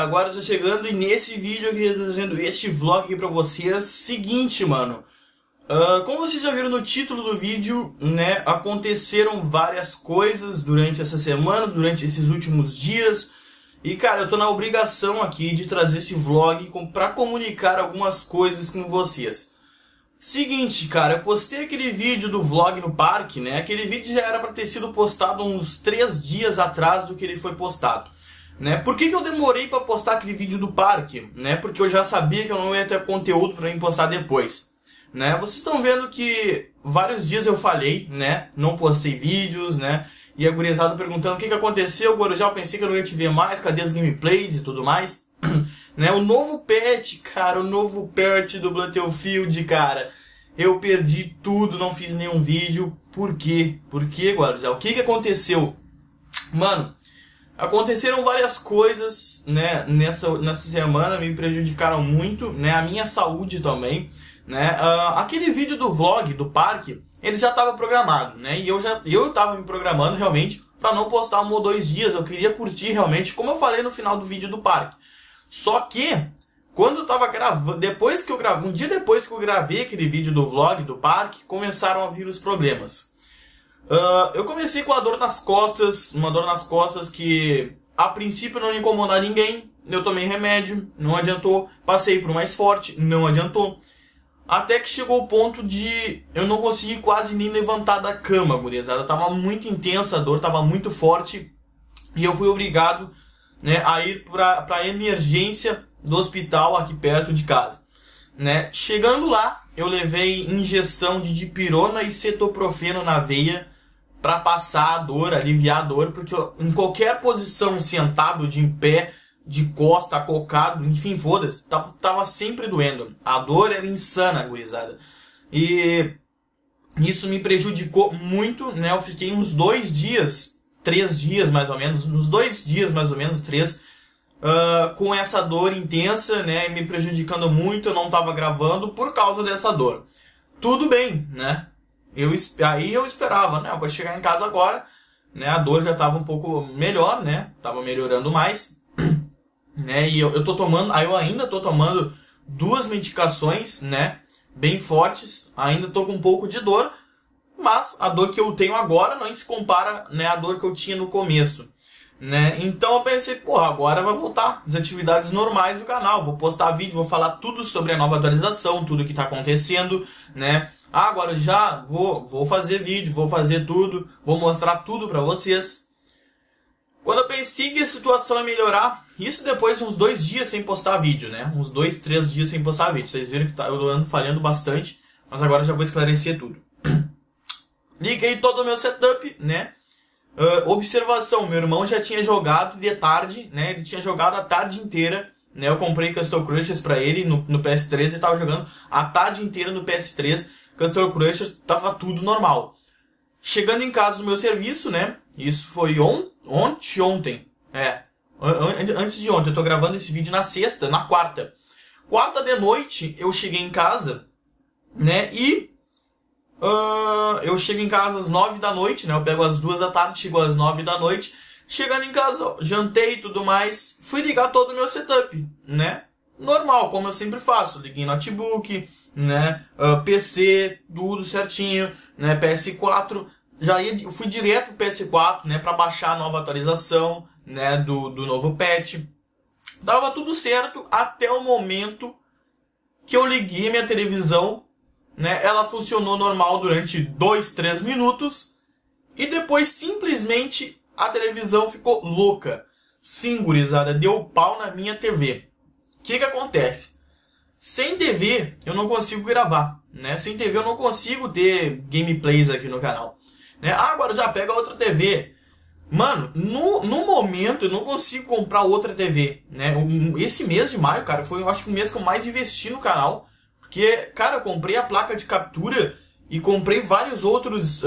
galera, agora eu tô chegando e nesse vídeo eu queria estar fazendo este vlog aqui pra vocês. Seguinte, mano, como vocês já viram no título do vídeo, né, aconteceram várias coisas durante essa semana, durante esses últimos dias. E cara, eu tô na obrigação aqui de trazer esse vlog pra comunicar algumas coisas com vocês. Seguinte, cara, eu postei aquele vídeo do vlog no parque, né? Aquele vídeo já era pra ter sido postado uns 3 dias atrás do que ele foi postado, né? Por que eu demorei pra postar aquele vídeo do parque, né? Porque eu já sabia que eu não ia ter conteúdo pra me postar depois, né? Vocês estão vendo que vários dias eu falhei, né? Não postei vídeos, né? E a gurizada perguntando o que aconteceu, Guarujá, eu pensei que eu não ia te ver mais, cadê as gameplays e tudo mais. Né? O novo patch, cara, o novo patch do Battlefield, cara, eu perdi tudo, não fiz nenhum vídeo. Por quê? Por quê, Guarujá? O que aconteceu? Mano, aconteceram várias coisas, né, nessa semana, me prejudicaram muito, né, a minha saúde também, né, aquele vídeo do vlog, do parque, ele já estava programado, né, e eu estava me programando realmente para não postar 1 ou 2 dias, eu queria curtir realmente, como eu falei no final do vídeo do parque. Só que, quando eu tava gravando, um dia depois que eu gravei aquele vídeo do vlog do parque, começaram a vir os problemas. Eu comecei com a dor nas costas, uma dor nas costas que a princípio não ia incomodar ninguém. Eu tomei remédio, não adiantou. Passei por mais forte, não adiantou. Até que chegou o ponto de eu não conseguir quase nem levantar da cama, gurizada. Tava muito intensa a dor, tava muito forte. E eu fui obrigado, né, a ir pra emergência do hospital aqui perto de casa, né? Chegando lá, eu levei injeção de dipirona e cetoprofeno na veia para passar a dor, aliviar a dor, porque eu, em qualquer posição, sentado, de em pé, de costa, cocado, enfim, foda-se, tava sempre doendo. A dor era insana, gurizada. E isso me prejudicou muito, né? Eu fiquei uns 3 dias mais ou menos, uns 2 dias mais ou menos, 3, com essa dor intensa, né, me prejudicando muito. Eu não estava gravando por causa dessa dor. Tudo bem, né, aí eu esperava, né, eu vou chegar em casa agora, né, a dor já estava um pouco melhor, né, estava melhorando mais, né, e eu ainda tô tomando 2 medicações, né, bem fortes, ainda tô com um pouco de dor, mas a dor que eu tenho agora não se compara, né, à dor que eu tinha no começo, né? Então eu pensei, porra, agora vai voltar as atividades normais do canal. Vou postar vídeo, vou falar tudo sobre a nova atualização, tudo que está acontecendo, né? Ah, agora eu já vou fazer vídeo, vou fazer tudo, vou mostrar tudo para vocês. Quando eu pensei que a situação ia melhorar, isso depois de uns 2 dias sem postar vídeo, né? Uns 2, 3 dias sem postar vídeo. Vocês viram que eu ando falhando bastante, mas agora já vou esclarecer tudo. Liguei todo o meu setup, né? Observação, meu irmão já tinha jogado de tarde, né? Ele tinha jogado a tarde inteira, né? Eu comprei Castle Crashers pra ele no PS3, ele tava jogando a tarde inteira no PS3. Castle Crashers, tava tudo normal. Chegando em casa do meu serviço, né? Isso foi ontem. É, antes de ontem. Eu tô gravando esse vídeo na sexta, na quarta. Quarta de noite, eu cheguei em casa, né? E eu chego em casa às 9 da noite, né? Eu pego às 2 da tarde, chego às 9 da noite. Chegando em casa, jantei e tudo mais. Fui ligar todo o meu setup, né? Normal, como eu sempre faço. Liguei notebook, né? PC, tudo certinho, né? PS4. Fui direto pro PS4, né? Pra baixar a nova atualização, né? Do novo patch. Tava tudo certo até o momento que eu liguei minha televisão. Né, ela funcionou normal durante 2, 3 minutos e depois simplesmente a televisão ficou louca. Sim, gurizada, deu pau na minha TV. O que acontece? Sem TV eu não consigo gravar, né? Sem TV eu não consigo ter gameplays aqui no canal, né? Ah, agora já pega outra TV. Mano, no momento eu não consigo comprar outra TV, né? Esse mês de maio, cara, foi, eu acho que o mês que eu mais investi no canal. Porque, cara, eu comprei a placa de captura e comprei vários outros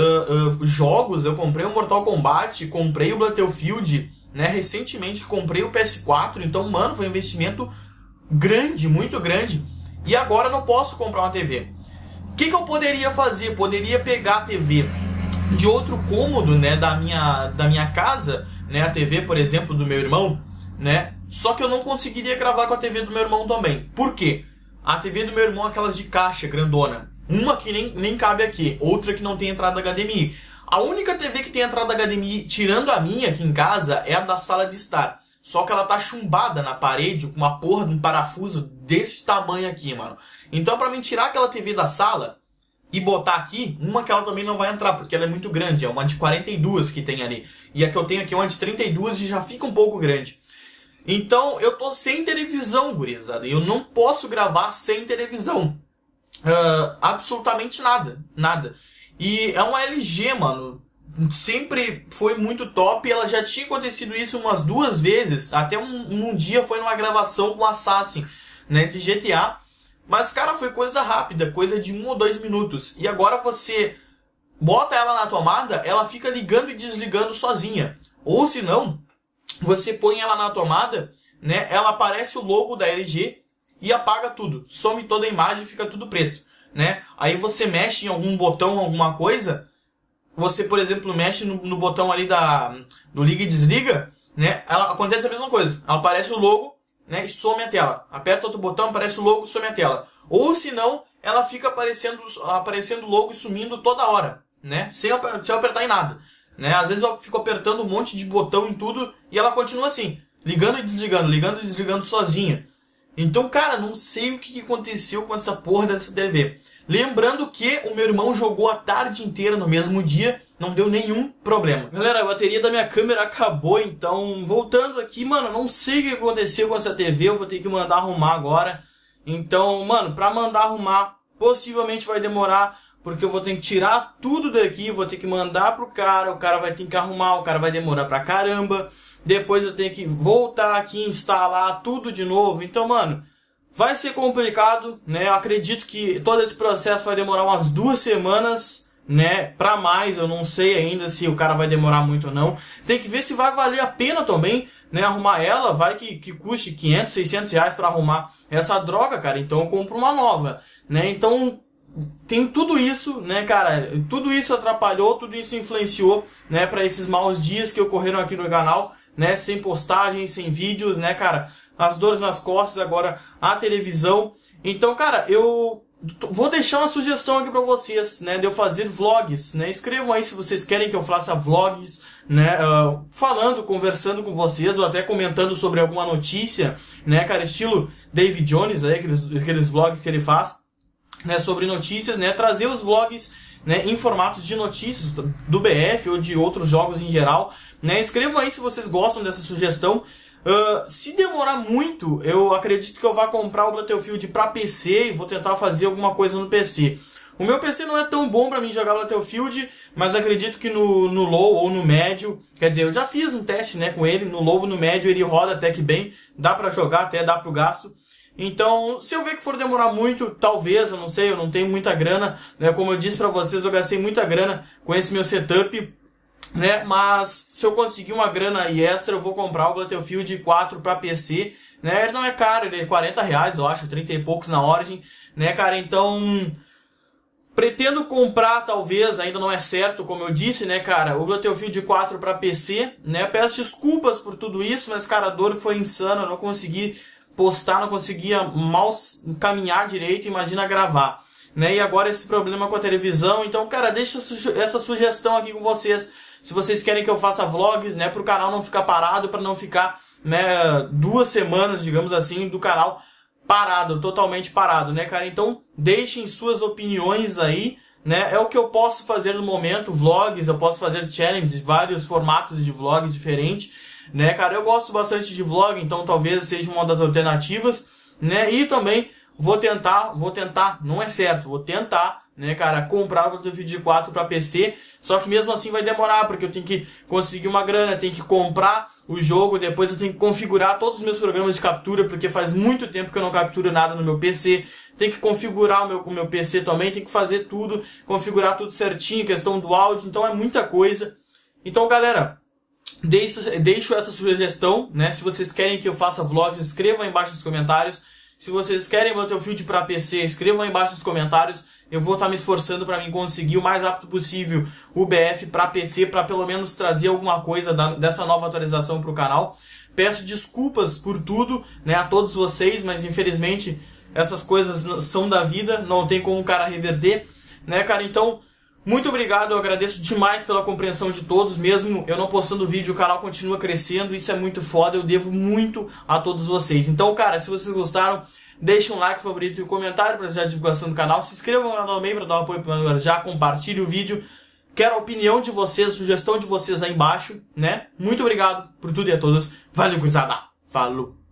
jogos. Eu comprei o Mortal Kombat, comprei o Battlefield, né? Recentemente comprei o PS4. Então, mano, foi um investimento grande, muito grande. E agora eu não posso comprar uma TV. O que eu poderia fazer? Poderia pegar a TV de outro cômodo, né? Da minha casa, né? A TV, por exemplo, do meu irmão, né? Só que eu não conseguiria gravar com a TV do meu irmão também. Por quê? A TV do meu irmão é aquelas de caixa, grandona. Uma que nem cabe aqui, outra que não tem entrada HDMI. A única TV que tem entrada HDMI, tirando a minha aqui em casa, é a da sala de estar. Só que ela tá chumbada na parede, com uma porra de um parafuso desse tamanho aqui, mano. Então pra mim tirar aquela TV da sala e botar aqui, uma que ela também não vai entrar, porque ela é muito grande. É uma de 42 que tem ali. E a que eu tenho aqui é uma de 32 e já fica um pouco grande. Então eu tô sem televisão, gurizada. Eu não posso gravar sem televisão. Absolutamente nada. Nada. E é uma LG, mano. Sempre foi muito top. Ela já tinha acontecido isso umas duas vezes. Até um dia foi numa gravação com Assassin, né, de GTA. Mas, cara, foi coisa rápida, coisa de 1 ou 2 minutos. E agora você bota ela na tomada, ela fica ligando e desligando sozinha. Ou se não, você põe ela na tomada, né, ela aparece o logo da LG e apaga tudo. Some toda a imagem e fica tudo preto, né? Aí você mexe em algum botão, alguma coisa. Você, por exemplo, mexe no botão ali do liga e desliga, né? Ela, acontece a mesma coisa. Ela aparece o logo, né, e some a tela. Aperta outro botão, aparece o logo, some a tela. Ou se não, ela fica aparecendo o logo e sumindo toda hora, né, sem apertar em nada, né? Às vezes eu fico apertando um monte de botão em tudo e ela continua assim, ligando e desligando sozinha. Então, cara, não sei o que aconteceu com essa porra dessa TV. Lembrando que o meu irmão jogou a tarde inteira no mesmo dia, não deu nenhum problema. Galera, a bateria da minha câmera acabou, então voltando aqui, mano, não sei o que aconteceu com essa TV, eu vou ter que mandar arrumar agora. Então, mano, pra mandar arrumar, possivelmente vai demorar, porque eu vou ter que tirar tudo daqui, vou ter que mandar pro cara, o cara vai ter que arrumar, o cara vai demorar pra caramba. Depois eu tenho que voltar aqui, instalar tudo de novo, então, mano, vai ser complicado, né? Eu acredito que todo esse processo vai demorar umas 2 semanas, né? Pra mais, eu não sei ainda se o cara vai demorar muito ou não. Tem que ver se vai valer a pena também, né? Arrumar ela, vai que custe 500, 600 reais pra arrumar essa droga, cara. Então eu compro uma nova, né? Então tem tudo isso, né, cara? Tudo isso atrapalhou, tudo isso influenciou, né? Pra esses maus dias que ocorreram aqui no canal, né? Sem postagens, sem vídeos, né, cara? As dores nas costas, agora a televisão. Então, cara, eu vou deixar uma sugestão aqui pra vocês, né, de eu fazer vlogs, né? Escrevam aí se vocês querem que eu faça vlogs, né, falando, conversando com vocês, ou até comentando sobre alguma notícia, né, cara, estilo David Jones, aí, aqueles vlogs que ele faz, né, sobre notícias, né, trazer os vlogs, né, em formatos de notícias do BF ou de outros jogos em geral, né. Escrevam aí se vocês gostam dessa sugestão. Se demorar muito, eu acredito que eu vá comprar o Battlefield pra PC e vou tentar fazer alguma coisa no PC. O meu PC não é tão bom pra mim jogar Battlefield, mas acredito que no low ou no médio, quer dizer, eu já fiz um teste, né, com ele, no low, no médio ele roda até que bem, dá pra jogar, até dá pro gasto. Então, se eu ver que for demorar muito, talvez, eu não sei, eu não tenho muita grana, né, como eu disse pra vocês, eu gastei muita grana com esse meu setup, né, mas se eu conseguir uma grana aí extra, eu vou comprar o Battlefield 4 pra PC, né, ele não é caro, ele é 40 reais, eu acho, 30 e poucos na Origin, né, cara, então, pretendo comprar, talvez, ainda não é certo, como eu disse, né, cara, o Battlefield 4 pra PC, né, peço desculpas por tudo isso, mas, cara, a dor foi insana, eu não consegui postar, não conseguia mal caminhar direito, imagina gravar, né, e agora esse problema com a televisão, então, cara, deixa essa sugestão aqui com vocês. Se vocês querem que eu faça vlogs, né, para o canal não ficar parado, para não ficar, né, 2 semanas, digamos assim, do canal parado, totalmente parado, né, cara? Então, deixem suas opiniões aí, né? É o que eu posso fazer no momento, vlogs, eu posso fazer challenges, vários formatos de vlogs diferentes, né, cara? Eu gosto bastante de vlog, então talvez seja uma das alternativas, né? E também vou tentar, não é certo, vou tentar, né, cara, comprar o Battlefield 4 pra PC, só que mesmo assim vai demorar, porque eu tenho que conseguir uma grana, tenho que comprar o jogo, depois eu tenho que configurar todos os meus programas de captura, porque faz muito tempo que eu não capturo nada no meu PC, tenho que configurar o meu PC também, tenho que fazer tudo, configurar tudo certinho, questão do áudio, então é muita coisa. Então, galera, deixo essa sugestão, né, se vocês querem que eu faça vlogs, escrevam aí embaixo nos comentários, se vocês querem Battlefield pra PC, escrevam aí embaixo nos comentários. eu vou estar me esforçando para mim conseguir o mais rápido possível o BF para PC, para pelo menos trazer alguma coisa dessa nova atualização para o canal. Peço desculpas por tudo, né, a todos vocês, mas infelizmente essas coisas são da vida, não tem como o cara reverter, né, cara? Então, muito obrigado, eu agradeço demais pela compreensão de todos, mesmo eu não postando vídeo, o canal continua crescendo, isso é muito foda, eu devo muito a todos vocês. Então, cara, se vocês gostaram, deixa um like, favorito e um comentário para ajudar a divulgação do canal, se inscrevam no canal também para dar um apoio para o Guarujá, compartilhe o vídeo, quero a opinião de vocês, sugestão de vocês aí embaixo, né? Muito obrigado por tudo e a todos, valeu, gurizada, falou!